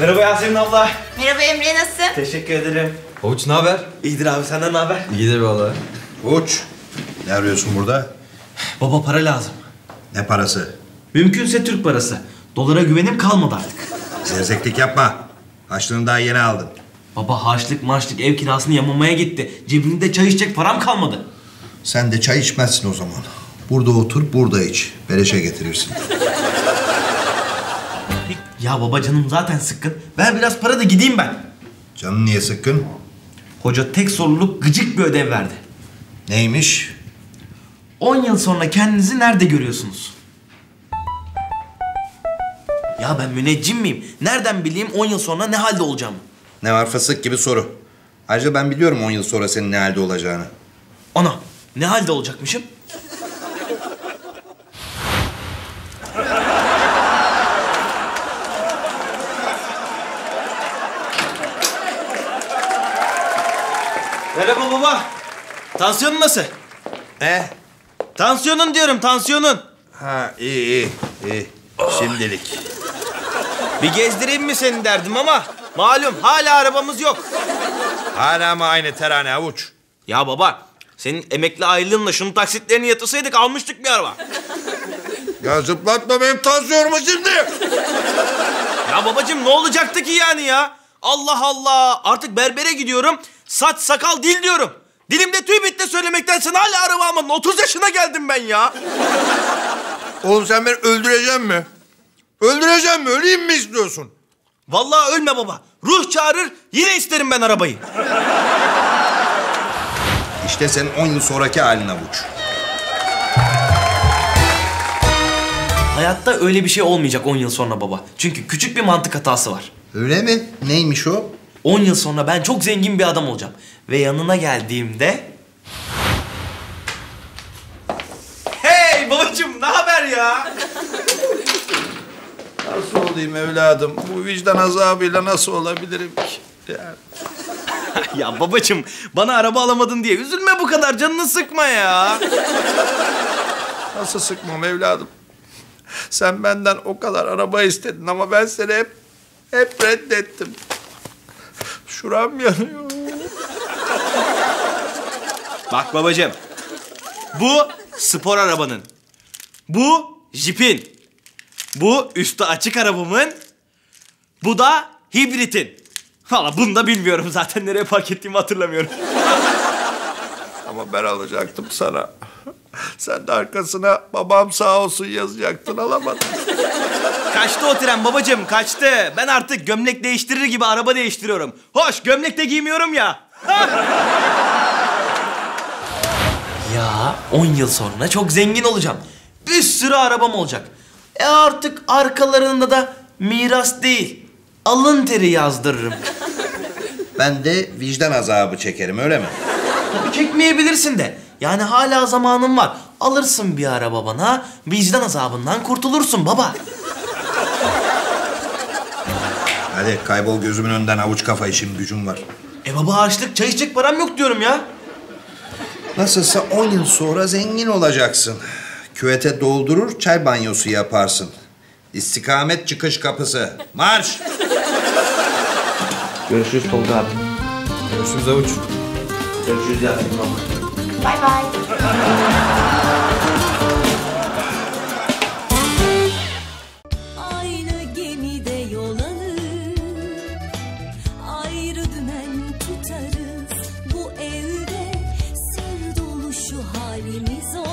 Merhaba Yasemin abla. Merhaba Emre, nasılsın? Teşekkür ederim. Havuç, ne haber? İyidir abi, senden ne haber? İyidir vallahi. Havuç, ne arıyorsun burada? Baba, para lazım. Ne parası? Mümkünse Türk parası. Dolara güvenim kalmadı artık. Zevzeklik yapma. Harçlığını daha yeni aldın. Baba, harçlık marçlık ev kirasını yamamaya gitti. Cebimde çay içecek param kalmadı. Sen de çay içmezsin o zaman. Burada otur, burada iç. Beleşe getirirsin. Ya baba, canım zaten sıkkın. Ver biraz para da gideyim ben. Canın niye sıkkın? Hoca tek soruluk gıcık bir ödev verdi. Neymiş? 10 yıl sonra kendinizi nerede görüyorsunuz? Ya ben müneccim miyim? Nereden bileyim 10 yıl sonra ne halde olacağımı? Ne var fısık gibi soru. Ayrıca ben biliyorum 10 yıl sonra senin ne halde olacağını. Ana, ne halde olacakmışım? Merhaba baba. Tansiyonun nasıl? Tansiyonun diyorum, tansiyonun. Ha, iyi iyi, iyi. Şimdilik. Bir gezdireyim mi seni derdim ama malum hala arabamız yok. Hala mı aynı terane Havuç? Ya baba, senin emekli aylığınla şunun taksitlerini yatırsaydık almıştık bir araba. Ya zıplatma benim tansiyonumu şimdi. Ya babacığım, ne olacaktı ki yani ya? Allah Allah, artık berbere gidiyorum. Saç, sakal, dil diyorum. Dilimde tüy bitti söylemektense hala araba almadın. 30 yaşına geldim ben ya. Oğlum sen beni öldüreceksin mi? Öldüreceksin mi? Öleyim mi istiyorsun? Vallahi ölme baba. Ruh çağırır, yine isterim ben arabayı. İşte senin 10 yıl sonraki halin Havuç. Hayatta öyle bir şey olmayacak 10 yıl sonra baba. Çünkü küçük bir mantık hatası var. Öyle mi? Neymiş o? 10 yıl sonra ben çok zengin bir adam olacağım. Ve yanına geldiğimde... Hey babacığım, ne haber ya? Nasıl olayım evladım? Bu vicdan azabıyla nasıl olabilirim ki? Ya, ya babacığım, bana araba alamadın diye üzülme bu kadar. Canını sıkma ya. Nasıl sıkmam evladım? Sen benden o kadar araba istedin ama ben seni hep reddettim. Şuram yanıyor. Bak babacığım, bu spor arabanın, bu jipin, bu üstü açık arabamın, bu da hibritin. Valla bunu da bilmiyorum zaten, nereye park ettiğimi hatırlamıyorum. Ama ben alacaktım sana. Sen de arkasına babam sağ olsun yazacaktın, alamadın. Kaçtı o tren babacığım, kaçtı. Ben artık gömlek değiştirir gibi araba değiştiriyorum. Hoş, gömlek de giymiyorum ya. Ya 10 yıl sonra çok zengin olacağım. Bir sürü arabam olacak. Artık arkalarında da miras değil, alın teri yazdırırım. Ben de vicdan azabı çekerim, öyle mi? Tabii çekmeyebilirsin de. Yani hala zamanın var. Alırsın bir araba bana, vicdan azabından kurtulursun baba. Hadi kaybol gözümün önünden Havuç kafa, işim gücüm var. Baba, harçlık, çay içecek param yok diyorum ya. Nasılsa 10 yıl sonra zengin olacaksın. Küvete doldurur, çay banyosu yaparsın. İstikamet çıkış kapısı. Marş! Görüşürüz Tolga abi. Görüşürüz Havuç. Görüşürüz Yasemin baba. Bye bye. Biz